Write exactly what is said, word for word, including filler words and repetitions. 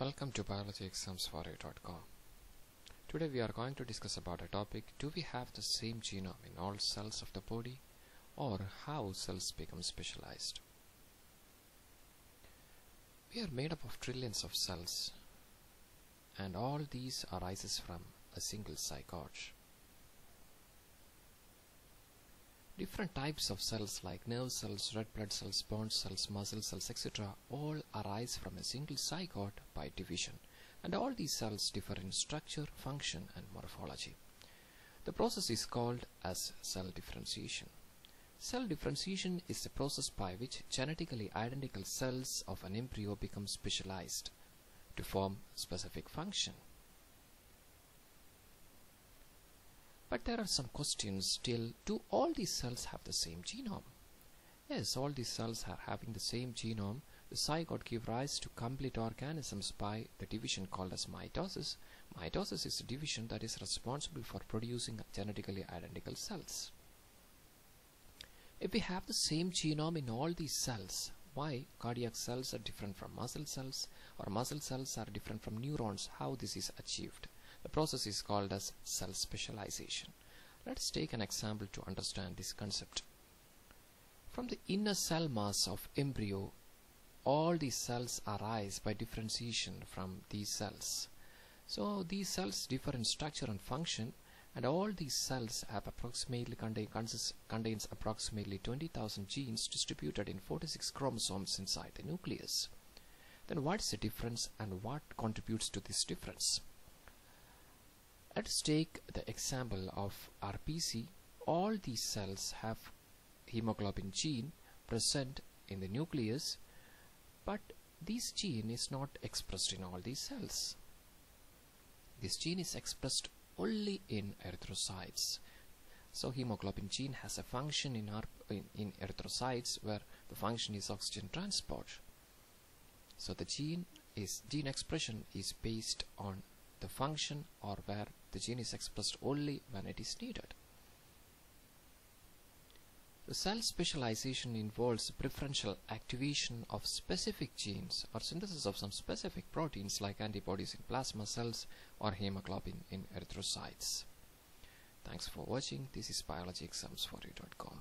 Welcome to biology exams for you dot com. Today we are going to discuss about a topic: do we have the same genome in all cells of the body, or how cells become specialized? We are made up of trillions of cells, and all these arises from a single zygote. Different types of cells like nerve cells, red blood cells, bone cells, muscle cells, et cetera all arise from a single zygote by division, and all these cells differ in structure, function and morphology. The process is called as cell differentiation. Cell differentiation is the process by which genetically identical cells of an embryo become specialized to form specific function. But there are some questions still. Do all these cells have the same genome? Yes, all these cells are having the same genome. The zygote gives rise to complete organisms by the division called as mitosis. Mitosis is the division that is responsible for producing genetically identical cells. If we have the same genome in all these cells, why cardiac cells are different from muscle cells, or muscle cells are different from neurons? How this is achieved? The process is called as cell specialization. Let's take an example to understand this concept. From the inner cell mass of embryo, all these cells arise by differentiation from these cells. So these cells differ in structure and function, and all these cells have approximately contain, consists, contains approximately twenty thousand genes distributed in forty-six chromosomes inside the nucleus. Then what is the difference, and what contributes to this difference? Let's take the example of R P C. All these cells have hemoglobin gene present in the nucleus, but this gene is not expressed in all these cells. This gene is expressed only in erythrocytes. So hemoglobin gene has a function in, our, in, in erythrocytes, where the function is oxygen transport. So the gene is gene expression is based on the function, or where the gene is expressed only when it is needed. The cell specialization involves preferential activation of specific genes or synthesis of some specific proteins like antibodies in plasma cells or hemoglobin in erythrocytes. Thanks for watching. This is biology exams for you dot com.